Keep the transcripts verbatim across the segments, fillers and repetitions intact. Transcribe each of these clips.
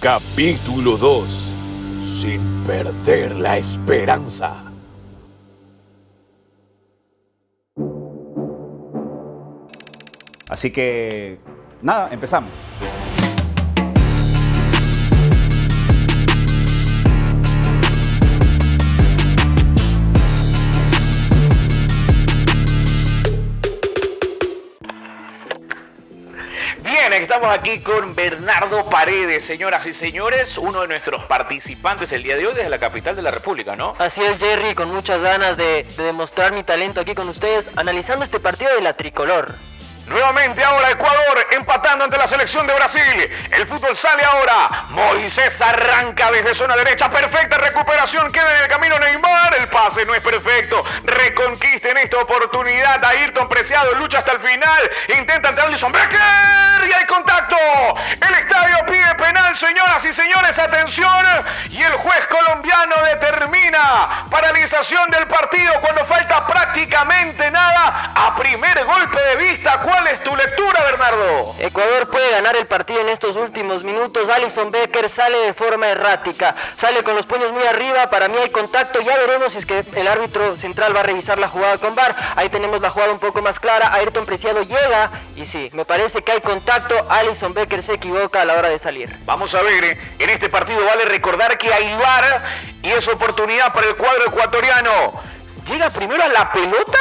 Capítulo dos. Sin perder la esperanza. Así que, nada, empezamos. Estamos aquí con Bernardo Paredes, señoras y señores, uno de nuestros participantes el día de hoy desde la capital de la República, ¿no? Así es, Jerry, con muchas ganas de, de demostrar mi talento aquí con ustedes, analizando este partido de la tricolor. Nuevamente ahora Ecuador empatando ante la selección de Brasil. El fútbol sale ahora. Moisés arranca desde zona derecha. Perfecta recuperación. Queda en el camino Neymar. El pase no es perfecto. Reconquista en esta oportunidad. Ayrton Preciado lucha hasta el final. Intenta ante Alisson Becker. Y hay contacto. El estadio pide penal, señoras y señores. Atención. Y el juez colombiano determina paralización del partido cuando falta prácticamente nada. A primer golpe de vista. ¿Cuál es tu lectura, Bernardo? Ecuador puede ganar el partido en estos últimos minutos. Alisson Becker sale de forma errática, sale con los puños muy arriba. Para mí hay contacto, ya veremos si es que el árbitro central va a revisar la jugada con V A R. Ahí tenemos la jugada un poco más clara. Ayrton Preciado llega y sí, me parece que hay contacto. Alisson Becker se equivoca a la hora de salir. Vamos a ver, ¿eh? En este partido vale recordar que hay V A R y es oportunidad para el cuadro ecuatoriano. ¿Llega primero a la pelota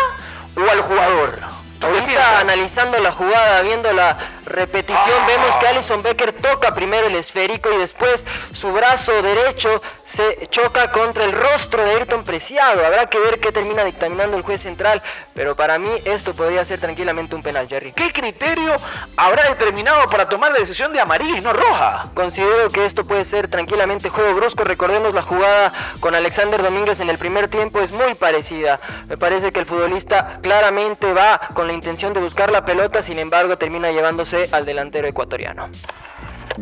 o al jugador? Ahorita analizando la jugada, viendo la repetición, vemos que Alisson Becker toca primero el esférico y después su brazo derecho se choca contra el rostro de Ayrton Preciado. Habrá que ver qué termina dictaminando el juez central, pero para mí esto podría ser tranquilamente un penal, Jerry. ¿Qué criterio habrá determinado para tomar la decisión de amarilla y no roja? Considero que esto puede ser tranquilamente juego brusco. Recordemos la jugada con Alexander Domínguez en el primer tiempo, es muy parecida. Me parece que el futbolista claramente va con la intención de buscar la pelota, sin embargo termina llevándose al delantero ecuatoriano.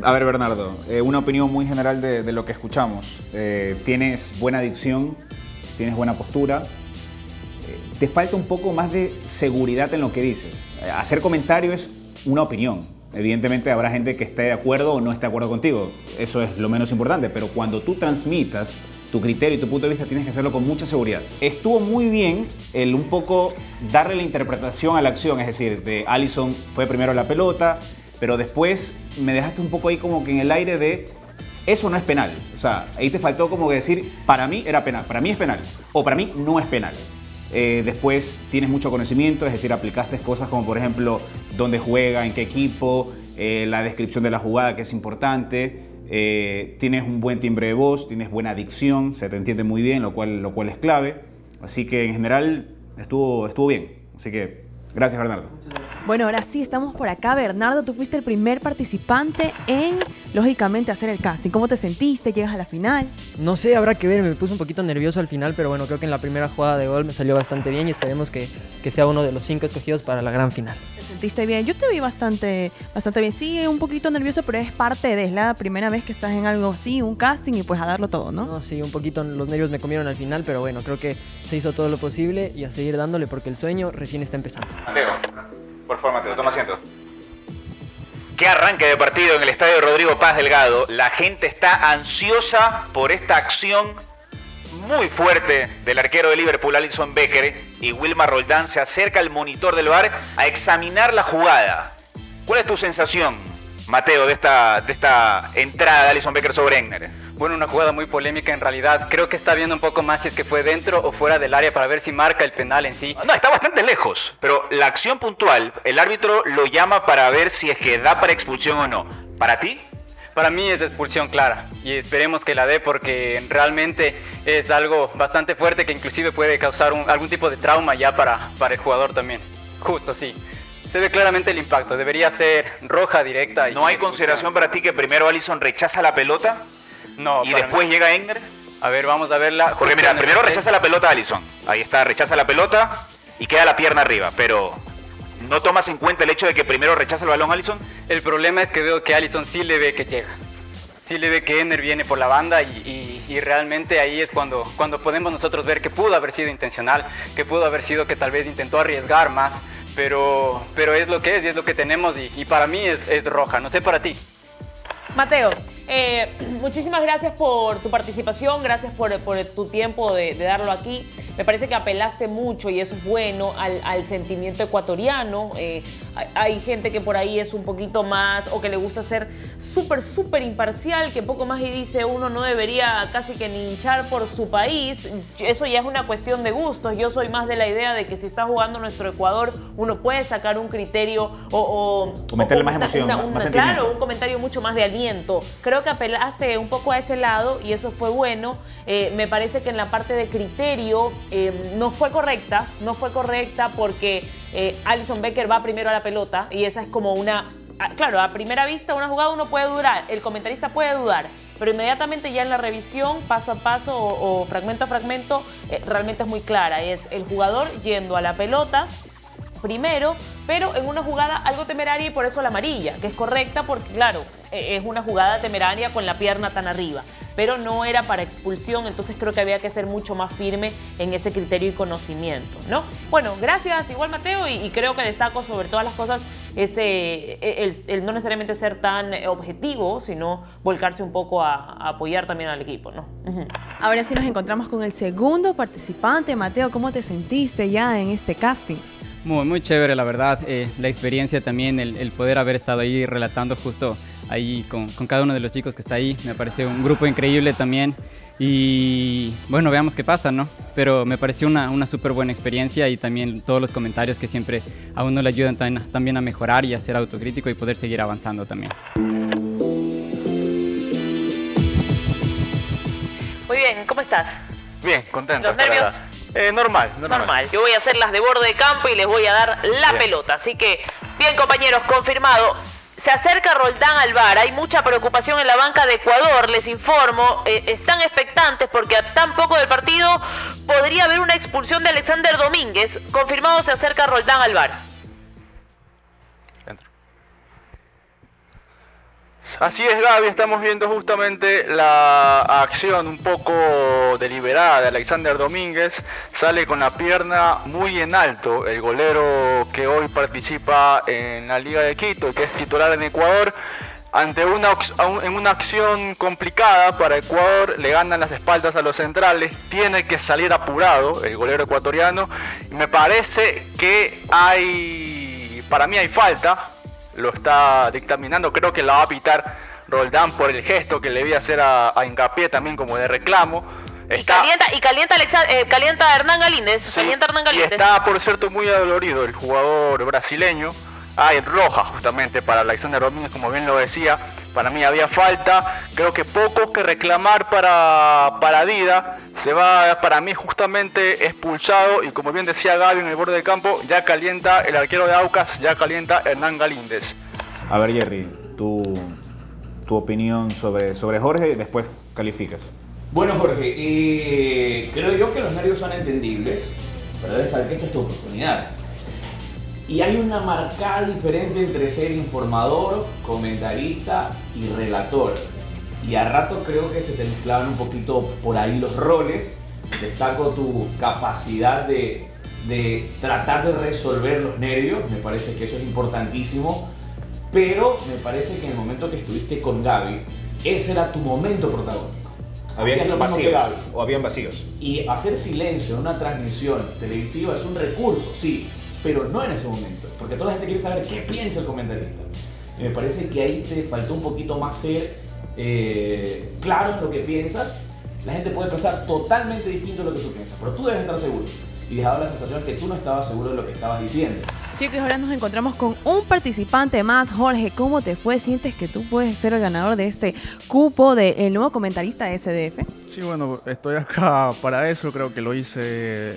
A ver, Bernardo, eh, una opinión muy general de, de lo que escuchamos. Eh, tienes buena dicción, tienes buena postura, eh, te falta un poco más de seguridad en lo que dices. Eh, hacer comentario es una opinión. Evidentemente habrá gente que esté de acuerdo o no esté de acuerdo contigo. Eso es lo menos importante, pero cuando tú transmitas tu criterio y tu punto de vista tienes que hacerlo con mucha seguridad. Estuvo muy bien el un poco darle la interpretación a la acción, es decir, de Alisson fue primero la pelota, pero después me dejaste un poco ahí como que en el aire de eso no es penal. O sea, ahí te faltó como que decir, para mí era penal, para mí es penal, o para mí no es penal. Eh, después tienes mucho conocimiento, es decir, aplicaste cosas como por ejemplo dónde juega, en qué equipo, eh, la descripción de la jugada que es importante. Eh, tienes un buen timbre de voz, tienes buena dicción, se te entiende muy bien, lo cual, lo cual es clave. Así que en general estuvo, estuvo bien. Así que gracias, Bernardo. Bueno, ahora sí estamos por acá. Bernardo, tú fuiste el primer participante en, lógicamente, hacer el casting. ¿Cómo te sentiste? ¿Llegas a la final? No sé, habrá que ver. Me puse un poquito nervioso al final, pero bueno, creo que en la primera jugada de gol me salió bastante bien y esperemos que, que sea uno de los cinco escogidos para la gran final. ¿Te sentiste bien? Yo te vi bastante, bastante bien. Sí, un poquito nervioso, pero es parte de, es la primera vez que estás en algo así, un casting, y pues a darlo todo, ¿no? No, sí, un poquito los nervios me comieron al final, pero bueno, creo que se hizo todo lo posible y a seguir dándole porque el sueño recién está empezando. Mateo, por favor, Mateo, toma asiento. Qué arranque de partido en el Estadio Rodrigo Paz Delgado. La gente está ansiosa por esta acción muy fuerte del arquero de Liverpool, Alisson Becker, y Wilmar Roldán se acerca al monitor del V A R a examinar la jugada. ¿Cuál es tu sensación, Mateo, de esta, de esta entrada de Alisson Becker sobre Enner? Bueno, una jugada muy polémica en realidad. Creo que está viendo un poco más si es que fue dentro o fuera del área para ver si marca el penal en sí. No, está bastante lejos, pero la acción puntual, el árbitro lo llama para ver si es que da para expulsión o no. ¿Para ti? Para mí es expulsión clara y esperemos que la dé porque realmente es algo bastante fuerte que inclusive puede causar un, algún tipo de trauma ya para, para el jugador también. Justo, sí. Se ve claramente el impacto. Debería ser roja directa. Y ¿no hay expulsión. Consideración para ti que primero Alisson rechaza la pelota? No, y después mí. Llega Enner. A ver, vamos a verla. Porque mira, primero rechaza la pelota Alisson. Ahí está, rechaza la pelota y queda la pierna arriba. Pero ¿no tomas en cuenta el hecho de que primero rechaza el balón Alisson? El problema es que veo que Alisson sí le ve que llega. Sí le ve que Enner viene por la banda y, y, y realmente ahí es cuando, cuando podemos nosotros ver que pudo haber sido intencional, que pudo haber sido que tal vez intentó arriesgar más, pero, pero es lo que es y es lo que tenemos y, y para mí es, es roja. No sé para ti. Mateo, Eh, muchísimas gracias por tu participación, gracias por, por tu tiempo de, de darlo aquí. Me parece que apelaste mucho, y eso es bueno, al, al sentimiento ecuatoriano. Eh, hay, hay gente que por ahí es un poquito más, o que le gusta ser súper, súper imparcial, que poco más y dice uno no debería casi que ni hinchar por su país. Eso ya es una cuestión de gustos. Yo soy más de la idea de que si está jugando nuestro Ecuador, uno puede sacar un criterio o... o meterle más emoción, una, una, más sentimiento. Claro, un comentario mucho más de aliento. Creo que apelaste un poco a ese lado y eso fue bueno. Eh, me parece que en la parte de criterio eh, no fue correcta, no fue correcta porque eh, Alisson Becker va primero a la pelota y esa es como una... Claro, a primera vista una jugada uno puede dudar, el comentarista puede dudar, pero inmediatamente ya en la revisión, paso a paso o, o fragmento a fragmento, eh, realmente es muy clara. Es el jugador yendo a la pelota primero, pero en una jugada algo temeraria y por eso la amarilla, que es correcta porque, claro, es una jugada temeraria con la pierna tan arriba, pero no era para expulsión, entonces creo que había que ser mucho más firme en ese criterio y conocimiento, ¿no? Bueno, gracias igual, Mateo, y, y creo que destaco sobre todas las cosas ese el, el no necesariamente ser tan objetivo, sino volcarse un poco a, a apoyar también al equipo, ¿no? Uh-huh. Ahora sí nos encontramos con el segundo participante. Mateo, ¿cómo te sentiste ya en este casting? Muy, muy chévere, la verdad, eh, la experiencia también, el, el poder haber estado ahí relatando justo ahí con, con cada uno de los chicos que está ahí, me pareció un grupo increíble también y bueno, veamos qué pasa, ¿no? Pero me pareció una, una súper buena experiencia y también todos los comentarios que siempre a uno le ayudan tan, también a mejorar y a ser autocrítico y poder seguir avanzando también. Muy bien, ¿cómo estás? Bien, contento. ¿Los nervios? Eh, normal, normal, normal. Yo voy a hacer las de borde de campo y les voy a dar la bien. pelota. Así que, bien compañeros, confirmado. Se acerca Roldán al V A R. Hay mucha preocupación en la banca de Ecuador, les informo. Eh, están expectantes porque a tan poco del partido podría haber una expulsión de Alexander Domínguez. Confirmado, se acerca Roldán al V A R. Así es, Gaby, estamos viendo justamente la acción un poco deliberada de Alexander Domínguez. Sale con la pierna muy en alto el golero que hoy participa en la Liga de Quito, que es titular en Ecuador. Ante una, en una acción complicada para Ecuador, le ganan las espaldas a los centrales, tiene que salir apurado el golero ecuatoriano. Me parece que hay, para mí hay falta. Lo está dictaminando, creo que la va a pitar Roldán por el gesto que le vi hacer a, a Hincapié también como de reclamo. Está... Y calienta, y calienta, Alexa, eh, calienta Hernán Galíndez, sí, calienta Hernán Galíndez. Y está por cierto muy adolorido el jugador brasileño. Hay roja justamente para Alexander Domínguez, como bien lo decía. Para mí había falta, creo que poco que reclamar para, para Dida. Se va para mí justamente expulsado y como bien decía Gaby en el borde del campo, ya calienta el arquero de Aucas, ya calienta Hernán Galíndez. A ver, Jerry, tu, tu opinión sobre, sobre Jorge y después calificas. Bueno, Jorge, eh, creo yo que los nervios son entendibles, pero debes saber que esto es tu oportunidad. Y hay una marcada diferencia entre ser informador, comentarista y relator. Y a rato creo que se te mezclaban un poquito por ahí los roles. Destaco tu capacidad de, de tratar de resolver los nervios. Me parece que eso es importantísimo. Pero me parece que en el momento que estuviste con Gaby, ese era tu momento protagónico. Habían vacíos, o habían vacíos. Y hacer silencio en una transmisión televisiva es un recurso, sí. Pero no en ese momento, porque toda la gente quiere saber qué piensa el comentarista. Y me parece que ahí te faltó un poquito más ser eh, claro en lo que piensas. La gente puede pensar totalmente distinto de lo que tú piensas, pero tú debes estar seguro. Y dejaba la sensación que tú no estabas seguro de lo que estabas diciendo. Chicos, ahora nos encontramos con un participante más. Jorge, ¿cómo te fue? ¿Sientes que tú puedes ser el ganador de este cupo del nuevo comentarista de S D F? Sí, bueno, estoy acá para eso. Creo que lo hice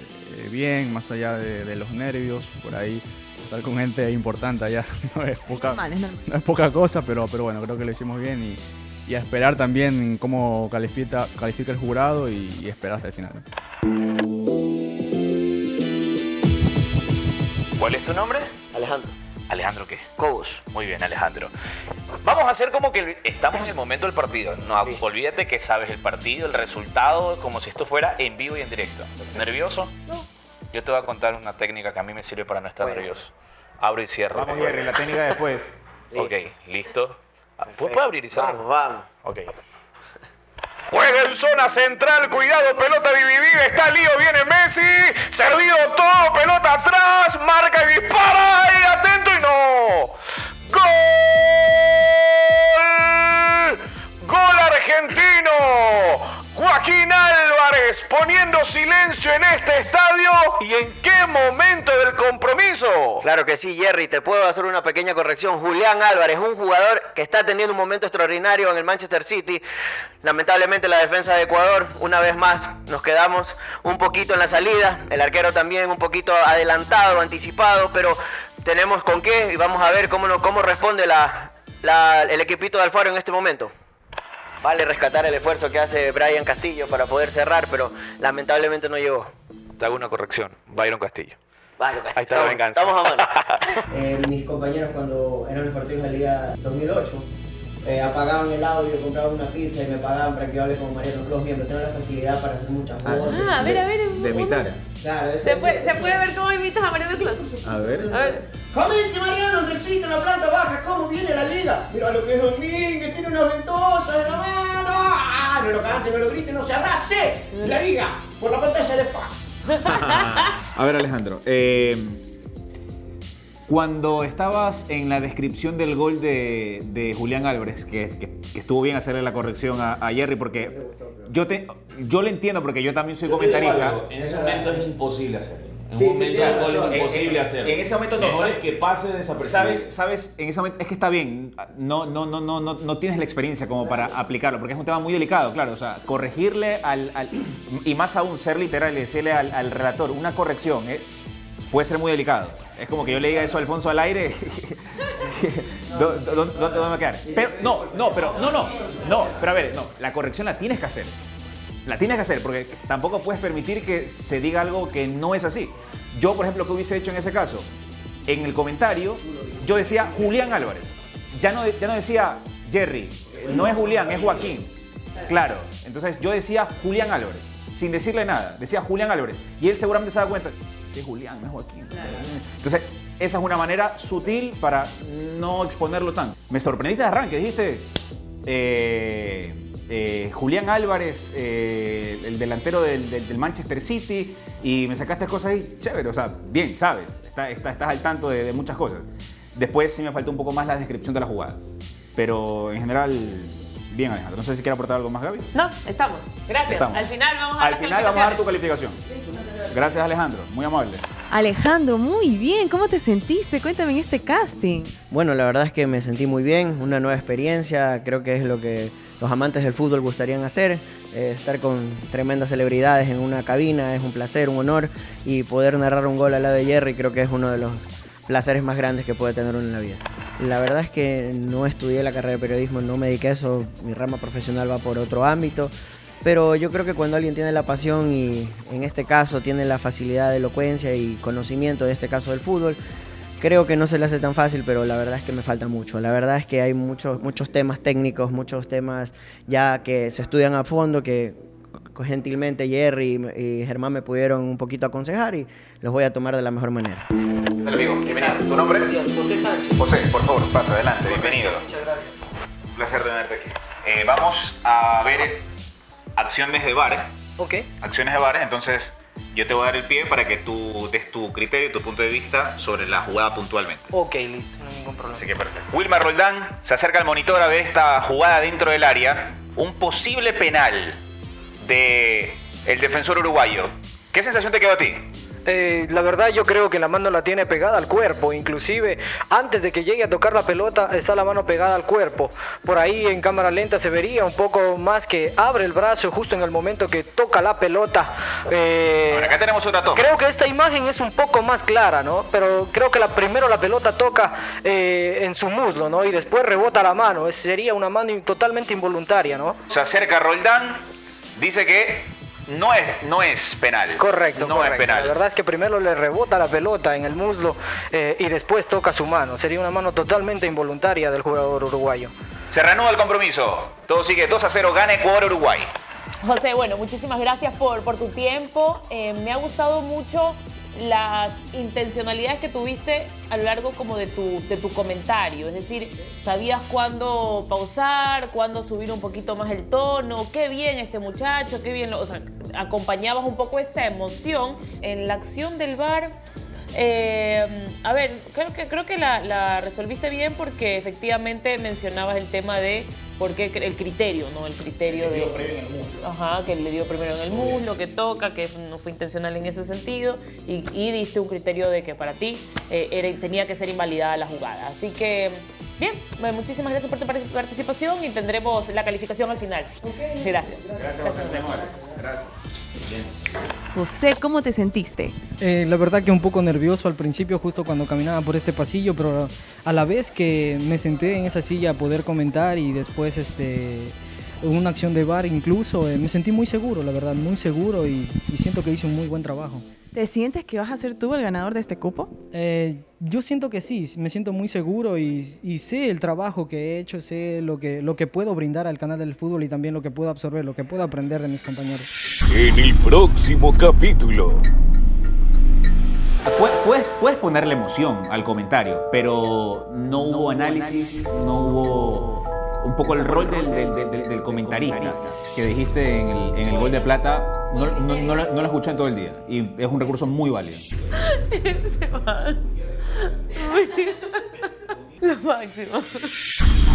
bien, más allá de, de los nervios. Por ahí, estar con gente importante allá no es poca, no es, no es poca cosa, pero, pero bueno, creo que lo hicimos bien. Y, y a esperar también cómo califica, califica el jurado y, y esperar hasta el final. ¿Cuál es tu nombre? Alejandro. ¿Alejandro qué? Coach. Muy bien, Alejandro. Vamos a hacer como que estamos en el momento del partido. No, sí. Olvídate que sabes el partido, el resultado, como si esto fuera en vivo y en directo. ¿Nervioso? No. Yo te voy a contar una técnica que a mí me sirve para no estar bueno. nervioso. Abro y cierro. Vamos, Jerry, la técnica después. Ok, listo. ¿Puede abrir Isaac? Vamos, vamos. Ok. Juega en zona central, cuidado, pelota dividida, está Lío, viene Messi, servido todo, pelota atrás, marca y dispara, y atento y no. ¡Gol! ¡Gol argentino! Joaquín Álvarez poniendo silencio en este estadio. ¿Y en qué momento del compromiso? Claro que sí, Jerry, te puedo hacer una pequeña corrección. Julián Álvarez, un jugador que está teniendo un momento extraordinario en el Manchester City. Lamentablemente la defensa de Ecuador, una vez más, nos quedamos un poquito en la salida. El arquero también un poquito adelantado, anticipado, pero tenemos con qué y vamos a ver cómo, cómo responde la, la, el equipito de Alfaro en este momento. Vale rescatar el esfuerzo que hace Brian Castillo para poder cerrar, pero lamentablemente no llegó. Te hago una corrección, Byron Castillo. Byron Castillo. Ahí está la venganza. Estamos a mano. eh, mis compañeros cuando eran los partidos de la Liga dos mil ocho, eh, apagaban el audio, compraban una pizza y me pagaban para que hable con Mariano Cruz. Miembros tienen la facilidad para hacer muchas voces. Ah, a ver, a ver. De imitar. Claro, eso, ¿Se, eso, puede, eso, ¿Se puede ver cómo imitas a Mariano Cruz? A ver. A ver. Comente Mariano, recito en la planta baja, ¿cómo viene la liga? Mira lo que es Domínguez, tiene unas ventosas en la mano. ¡Ah! No lo cante, no lo grite, no se abrace. La liga, por la pantalla de fax. A ver, Alejandro, eh, cuando estabas en la descripción del gol de, de Julián Álvarez, que, que, que estuvo bien hacerle la corrección a, a Jerry, porque yo, te, yo le entiendo, porque yo también soy yo comentarista. En ese momento es imposible hacerlo. En sí, sí, gol imposible en, hacer. En ese momento no. No es que pase desapercibido. Sabes, sabes, en ese momento es que está bien. No, no, no, no, no, no tienes la experiencia como para aplicarlo, porque es un tema muy delicado, claro. O sea, corregirle al, al y más aún ser literal y decirle al, al relator una corrección eh, puede ser muy delicado. Es como que yo le diga eso a Alfonso al aire. ¿Dónde va a quedar? Pero no, no, pero no, no, no. Pero a ver, no. La corrección la tienes que hacer. La tienes que hacer, porque tampoco puedes permitir que se diga algo que no es así. Yo, por ejemplo, ¿qué hubiese hecho en ese caso? En el comentario, yo decía Julián Álvarez. Ya no, ya no decía Jerry, no es Julián, es Joaquín. Claro, entonces yo decía Julián Álvarez, sin decirle nada. Decía Julián Álvarez. Y él seguramente se da cuenta, es Julián, no es Joaquín. Entonces, esa es una manera sutil para no exponerlo tanto. Me sorprendiste de arranque, dijiste... Eh, Eh, Julián Álvarez, eh, el delantero del, del, del Manchester City, y me sacaste cosas ahí, chévere, o sea, bien, sabes, está, está, estás al tanto de, de muchas cosas. Después sí me faltó un poco más la descripción de la jugada, pero en general, bien, Alejandro. No sé si quieres aportar algo más, Gaby. No, estamos, gracias. Estamos. Al final vamos a Al final vamos a dar tu calificación. Gracias, Alejandro, muy amable. Alejandro, muy bien. ¿Cómo te sentiste? Cuéntame en este casting. Bueno, la verdad es que me sentí muy bien, una nueva experiencia, creo que es lo que los amantes del fútbol gustarían hacer, eh, estar con tremendas celebridades en una cabina, es un placer, un honor, y poder narrar un gol al lado de Jerry creo que es uno de los placeres más grandes que puede tener uno en la vida. La verdad es que no estudié la carrera de periodismo, no me dediqué a eso, mi rama profesional va por otro ámbito, pero yo creo que cuando alguien tiene la pasión y en este caso tiene la facilidad de elocuencia y conocimiento de este caso del fútbol, creo que no se le hace tan fácil, pero la verdad es que me falta mucho. La verdad es que hay muchos, muchos temas técnicos, muchos temas ya que se estudian a fondo, que gentilmente Jerry y Germán me pudieron un poquito aconsejar y los voy a tomar de la mejor manera. ¿Qué tal, amigo? Bienvenido. ¿Tu nombre? José Sánchez. José, por favor, pasa adelante. Bienvenido. Muchas gracias. Un placer tenerte aquí. Eh, vamos a ver acciones de V A R. Ok. Acciones de V A R, entonces... Yo te voy a dar el pie para que tú des tu criterio, tu punto de vista sobre la jugada puntualmente. Ok, listo, no hay ningún problema. Así que perfecto. Wilmar Roldán se acerca al monitor a ver esta jugada dentro del área. Un posible penal de el defensor uruguayo. ¿Qué sensación te quedó a ti? Eh, la verdad yo creo que la mano la tiene pegada al cuerpo, inclusive antes de que llegue a tocar la pelota está la mano pegada al cuerpo. Por ahí en cámara lenta se vería un poco más que abre el brazo justo en el momento que toca la pelota. Eh, Ahora acá tenemos otra toma. Creo que esta imagen es un poco más clara, ¿no? Pero creo que la, primero la pelota toca eh, en su muslo, ¿no? Y después rebota la mano. Es, sería una mano totalmente involuntaria, ¿no? Se acerca Roldán, dice que... No es, no es penal. Correcto, no correcto. Es penal. La verdad es que primero le rebota la pelota en el muslo eh, y después toca su mano. Sería una mano totalmente involuntaria del jugador uruguayo. Se reanuda el compromiso. Todo sigue dos a cero, gana Ecuador-Uruguay. José, bueno, muchísimas gracias por, por tu tiempo. Eh, me ha gustado mucho las intencionalidades que tuviste a lo largo como de tu, de tu comentario. Es decir, sabías cuándo pausar, cuándo subir un poquito más el tono, qué bien este muchacho, qué bien... Lo, o sea, acompañabas un poco esa emoción en la acción del V A R. Eh, a ver, creo que, creo que la, la resolviste bien porque efectivamente mencionabas el tema de por qué el criterio, ¿no? El criterio de... Ajá, que le dio primero en el muslo, que toca, que no fue intencional en ese sentido, y, y diste un criterio de que para ti eh, era, tenía que ser invalidada la jugada. Así que, bien, muchísimas gracias por tu participación y tendremos la calificación al final. Okay. Gracias. Gracias, José. Gracias. Bien. José, ¿cómo te sentiste? Eh, la verdad que un poco nervioso al principio, justo cuando caminaba por este pasillo, pero a la vez que me senté en esa silla a poder comentar y después este, una acción de V A R incluso, eh, me sentí muy seguro, la verdad, muy seguro y, y siento que hice un muy buen trabajo. ¿Te sientes que vas a ser tú el ganador de este cupo? Eh, yo siento que sí, me siento muy seguro y, y sé el trabajo que he hecho, sé lo que, lo que puedo brindar al canal del fútbol y también lo que puedo absorber, lo que puedo aprender de mis compañeros. En el próximo capítulo. Puedes, puedes ponerle emoción al comentario, pero no hubo análisis, no hubo... Un poco el rol del, del, del, del comentarista que dijiste en el, en el Gol de Plata, no, no, no, lo, no lo escuché en todo el día y es un recurso muy válido. Se va. Lo máximo.